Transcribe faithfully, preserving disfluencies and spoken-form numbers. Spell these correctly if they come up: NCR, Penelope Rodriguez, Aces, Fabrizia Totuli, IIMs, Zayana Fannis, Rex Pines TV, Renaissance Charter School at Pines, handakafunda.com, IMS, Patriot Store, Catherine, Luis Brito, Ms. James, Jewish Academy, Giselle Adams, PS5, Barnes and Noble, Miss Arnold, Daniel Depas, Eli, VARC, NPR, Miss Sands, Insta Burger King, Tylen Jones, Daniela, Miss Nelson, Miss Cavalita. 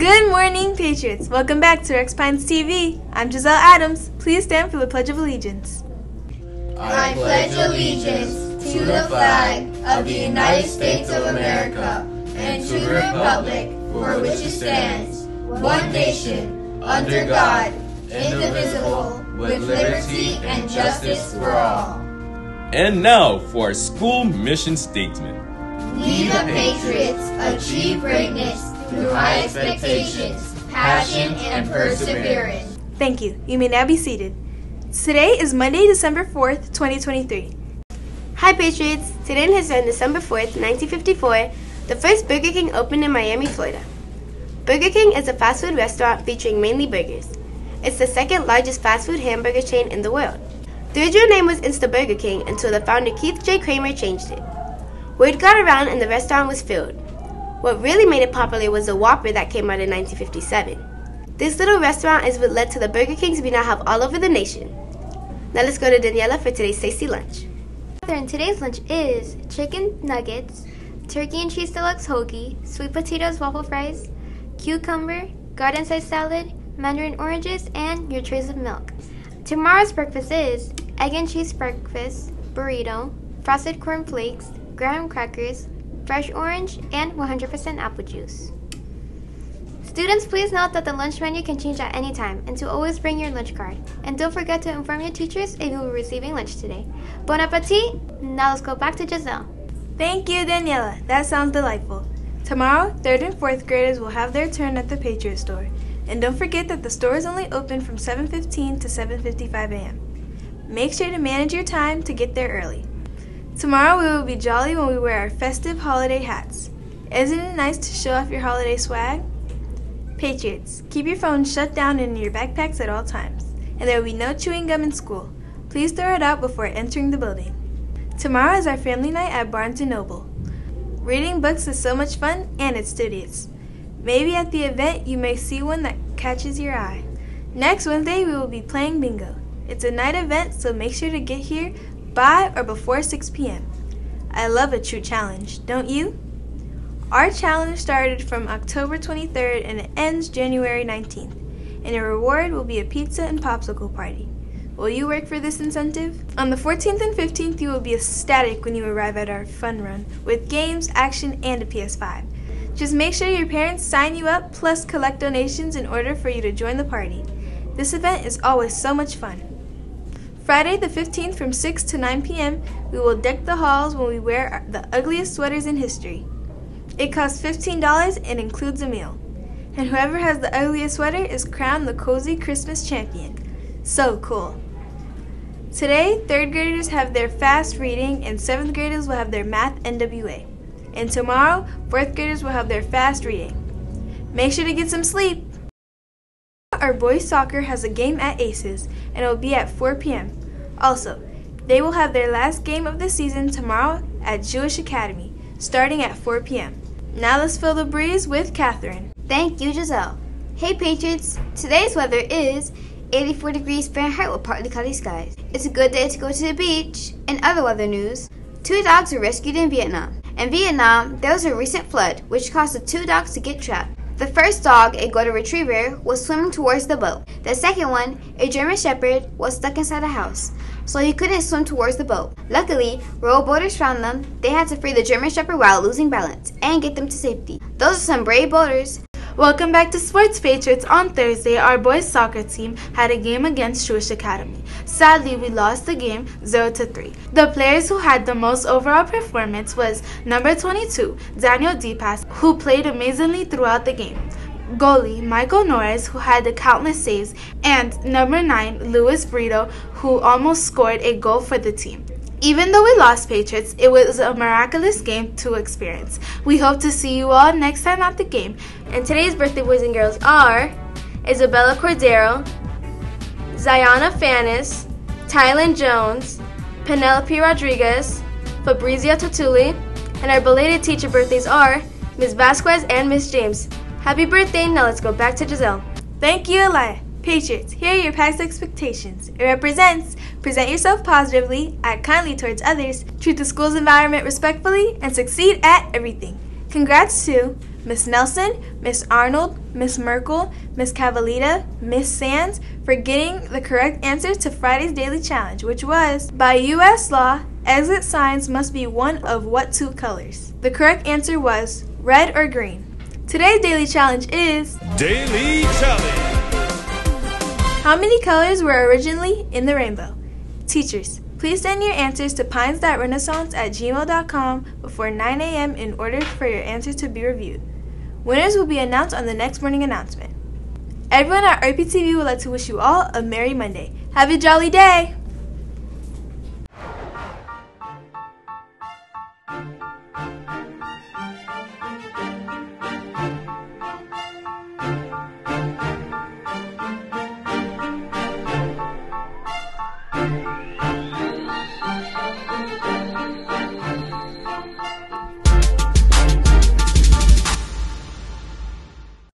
Good morning, Patriots! Welcome back to Rex Pines T V. I'm Giselle Adams. Please stand for the Pledge of Allegiance. I pledge allegiance to the flag of the United States of America and to the republic for which it stands, one nation, under God, indivisible, with liberty and justice for all. And now for our school mission statement. We the Patriots achieve greatness through high expectations, passion, and perseverance. Thank you. You may now be seated. Today is Monday, December fourth, twenty twenty-three. Hi Patriots! Today has been December fourth, nineteen fifty-four, the first Burger King opened in Miami, Florida. Burger King is a fast food restaurant featuring mainly burgers. It's the second largest fast food hamburger chain in the world. The original name was Insta Burger King until the founder Keith J. Kramer changed it. Word got around and the restaurant was filled. What really made it popular was the Whopper that came out in nineteen fifty-seven. This little restaurant is what led to the Burger Kings we now have all over the nation. Now let's go to Daniela for today's tasty lunch. And today's lunch is chicken nuggets, turkey and cheese deluxe hoagie, sweet potatoes waffle fries, cucumber, garden side salad, mandarin oranges, and your trays of milk. Tomorrow's breakfast is egg and cheese breakfast, burrito, frosted corn flakes, graham crackers, fresh orange, and one hundred percent apple juice. Students, please note that the lunch menu can change at any time and to always bring your lunch card. And don't forget to inform your teachers if you will be receiving lunch today. Bon appetit! Now let's go back to Giselle. Thank you, Daniela. That sounds delightful. Tomorrow, third and fourth graders will have their turn at the Patriot Store. And don't forget that the store is only open from seven fifteen to seven fifty-five a m Make sure to manage your time to get there early. Tomorrow we will be jolly when we wear our festive holiday hats. Isn't it nice to show off your holiday swag? Patriots, keep your phones shut down and in your backpacks at all times. And there will be no chewing gum in school. Please throw it out before entering the building. Tomorrow is our family night at Barnes and Noble. Reading books is so much fun and it's studious. Maybe at the event you may see one that catches your eye. Next Wednesday we will be playing bingo. It's a night event, so make sure to get here by or before six p m I love a true challenge, don't you? Our challenge started from October twenty-third and it ends January nineteenth, and your reward will be a pizza and popsicle party. Will you work for this incentive? On the fourteenth and fifteenth you will be ecstatic when you arrive at our fun run with games, action, and a P S five. Just make sure your parents sign you up plus collect donations in order for you to join the party. This event is always so much fun. Friday the fifteenth from six to nine p m we will deck the halls when we wear the ugliest sweaters in history. It costs fifteen dollars and includes a meal. And whoever has the ugliest sweater is crowned the Cozy Christmas Champion. So cool. Today, third graders have their fast reading and seventh graders will have their math N W A. And tomorrow, fourth graders will have their fast reading. Make sure to get some sleep. Our boys soccer has a game at Aces and it will be at four p m Also, they will have their last game of the season tomorrow at Jewish Academy, starting at four p m Now let's fill the breeze with Catherine. Thank you, Giselle. Hey Patriots, today's weather is eighty-four degrees Fahrenheit with partly cloudy skies. It's a good day to go to the beach. In other weather news, two dogs were rescued in Vietnam. In Vietnam, there was a recent flood which caused the two dogs to get trapped. The first dog, a golden retriever, was swimming towards the boat. The second one, a German shepherd, was stuck inside a house, so he couldn't swim towards the boat. Luckily, rowboaters found them. They had to free the German shepherd while losing balance and get them to safety. Those are some brave boaters. Welcome back to Sports Patriots. On Thursday, our boys soccer team had a game against Jewish Academy. Sadly, we lost the game zero to three. The players who had the most overall performance was number twenty-two, Daniel Depas, who played amazingly throughout the game, goalie Michael Norris, who had the countless saves, and number nine, Luis Brito, who almost scored a goal for the team. Even though we lost, Patriots, it was a miraculous game to experience. We hope to see you all next time at the game. And today's birthday boys and girls are Isabella Cordero, Zayana Fannis, Tylen Jones, Penelope Rodriguez, Fabrizia Totuli, and our belated teacher birthdays are Miz Vasquez and Miz James. Happy birthday, now let's go back to Giselle. Thank you, Eli. Patriots, here are your past expectations. It represents present yourself positively, act kindly towards others, treat the school's environment respectfully, and succeed at everything. Congrats to Miss Nelson, Miss Arnold, Miss Merkel, Miss Cavalita, Miss Sands for getting the correct answer to Friday's daily challenge, which was, by U S law, exit signs must be one of what two colors? The correct answer was red or green. Today's daily challenge is Daily Challenge. How many colors were originally in the rainbow? Teachers, please send your answers to pines dot renaissance at gmail dot com before nine a m in order for your answers to be reviewed. Winners will be announced on the next morning announcement. Everyone at R P T V would like to wish you all a Merry Monday. Have a jolly day!